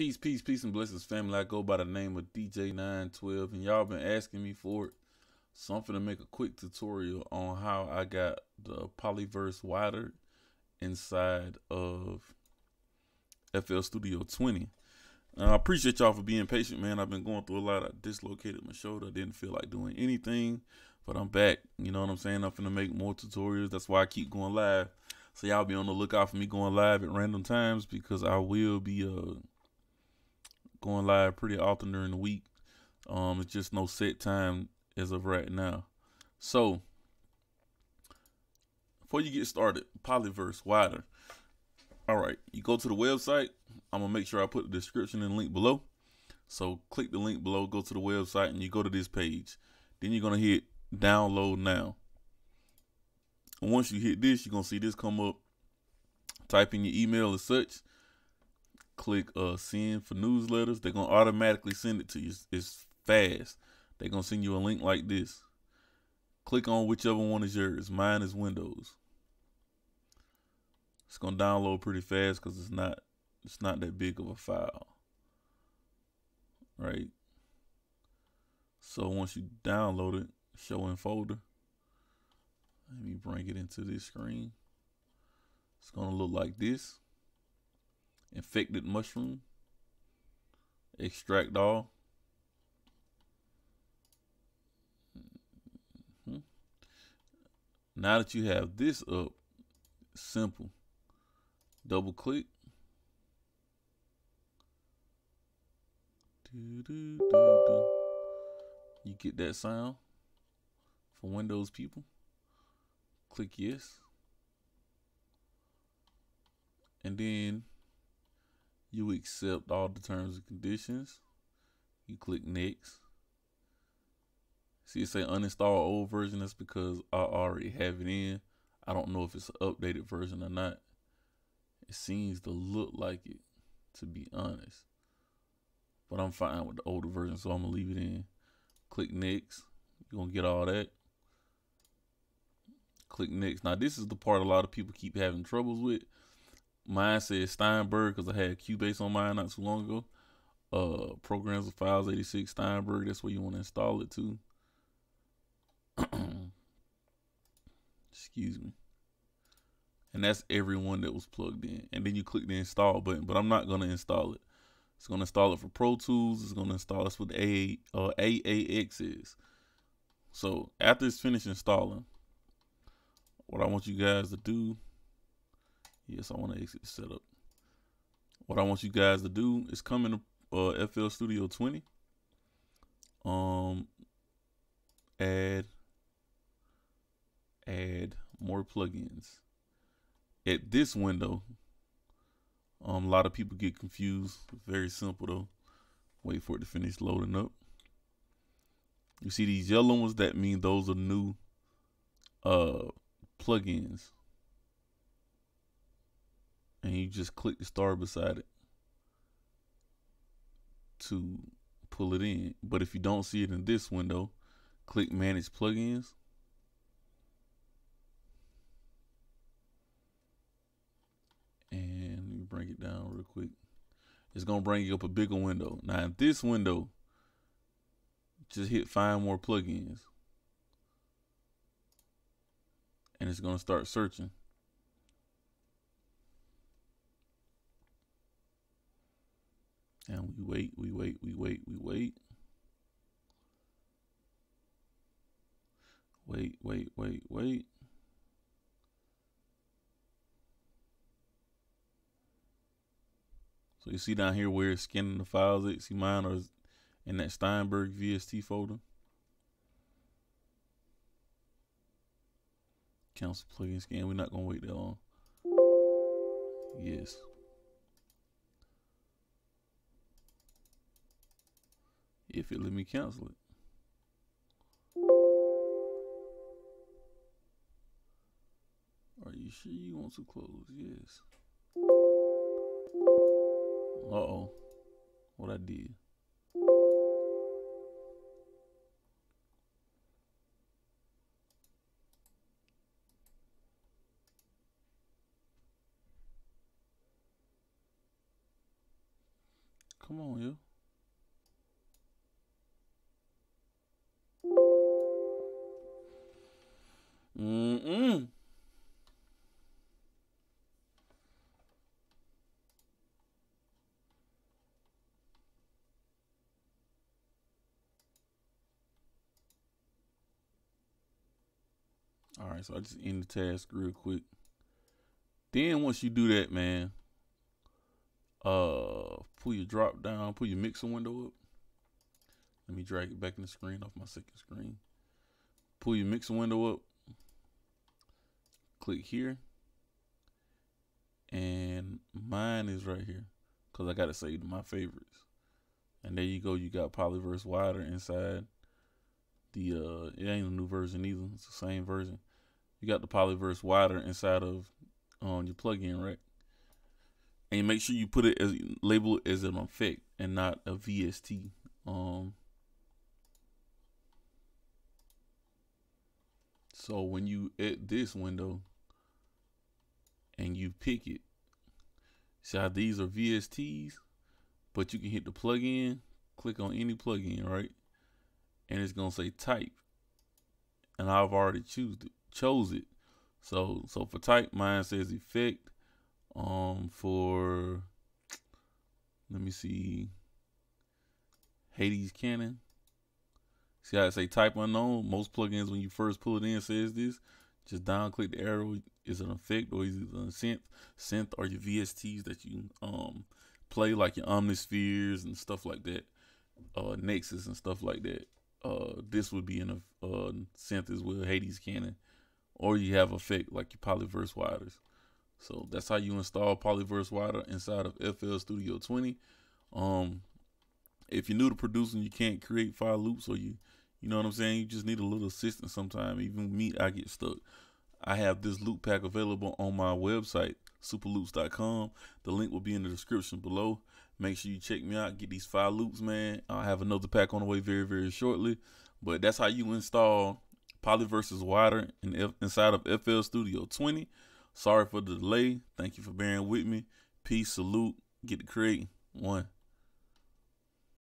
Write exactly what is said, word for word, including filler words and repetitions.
Peace, peace, peace, and blessings, family. I go by the name of D J nine twelve, and y'all been asking me for it. So I'm finna make a quick tutorial on how I got the Polyverse Wider inside of F L Studio twenty. Now, I appreciate y'all for being patient, man. I've been going through a lot. I dislocated my shoulder. I didn't feel like doing anything, but I'm back. You know what I'm saying? I'm finna make more tutorials. That's why I keep going live. So y'all be on the lookout for me going live at random times, because I will be uh going live pretty often during the week. Um, it's just no set time as of right now. So before you get started, Polyverse Wider. All right, you go to the website. I'm gonna make sure I put the description and link below. So click the link below, go to the website, and you go to this page. Then you're gonna hit download now. And once you hit this, you're gonna see this come up. Type in your email or such. Click uh, send for newsletters. They're gonna automatically send it to you. It's fast. They're gonna send you a link like this. Click on whichever one is yours. Mine is Windows. It's gonna download pretty fast because it's not it's not that big of a file, right? So once you download it, show in folder. Let me bring it into this screen. It's gonna look like this. Infected Mushroom. Extract all. Mm-hmm. Now that you have this up, simple. Double click. Do, do, do, do. You get that sound for Windows people. Click yes, and then you accept all the terms and conditions. You click next. See, it say uninstall old version. That's because I already have it in. I don't know if it's an updated version or not. It seems to look like it, to be honest, but I'm fine with the older version, so I'm gonna leave it in. Click next. You're gonna get all that. Click next. Now this is the part a lot of people keep having troubles with. Mine says Steinberg because I had Cubase on mine not too long ago. Uh, programs and files eighty-six Steinberg. That's where you want to install it to. Excuse me. And that's everyone that was plugged in. And then you click the install button. But I'm not gonna install it. It's gonna install it for Pro Tools. It's gonna install us with A uh, A A X is. So after it's finished installing, what I want you guys to do, yes, I want to exit the setup. What I want you guys to do is come into uh, F L Studio twenty, um, add, add more plugins. At this window, um, a lot of people get confused. Very simple though. Wait for it to finish loading up. You see these yellow ones? That mean those are new. Uh. Plugins, and you just click the star beside it to pull it in. But if you don't see it in this window, click manage plugins, and let me bring it down real quick. It's gonna bring you up a bigger window. Now in this window, just hit find more plugins, and it's gonna start searching. And we wait, we wait, we wait, we wait. Wait, wait, wait, wait. So you see down here where it's scanning the files, it see mine are in that Steinberg V S T folder. Council plugin scan. We're not gonna wait that long. Yes. If it let me cancel it. Are you sure you want to close? Yes. Uh oh. What I did. Come on, you. Mm-mm. All right, so I just end the task real quick. Then once you do that, man, uh, pull your drop down, pull your mixer window up. Let me drag it back in the screen off my second screen. Pull your mixer window up. Click here. And mine is right here because I got to save my favorites. And there you go. You got Polyverse Wider inside. The uh, it ain't a new version either. It's the same version. You got the Polyverse Wider inside of um, your plugin, right? And make sure you put it as label it as an effect and not a V S T. Um, so when you at this window and you pick it, see how these are V S Ts, but you can hit the plugin, click on any plugin, right? And it's gonna say type, and I've already choose it, chose it. So, so for type, mine says effect. Um, for let me see, Hades Cannon. See how it say type unknown? Most plugins when you first pull it in says this. Just down click the arrow. Is an effect or is it a synth? Synth are your V S Ts that you um play, like your Omnispheres and stuff like that, uh, Nexus and stuff like that. Uh, this would be in a uh, synth as well, Hades Cannon, or you have effect like your Polyverse Widers. So that's how you install Polyverse Wider inside of F L Studio twenty. Um, if you're new to producing, you can't create file loops, or you, you know what I'm saying. You just need a little assistance sometimes. Even me, I get stuck. I have this loop pack available on my website, super loops dot com. The link will be in the description below. Make sure you check me out. Get these five loops, man. I have another pack on the way very, very shortly. But that's how you install Polyverse Wider in F inside of F L Studio twenty. Sorry for the delay. Thank you for bearing with me. Peace, salute, get to creating. One.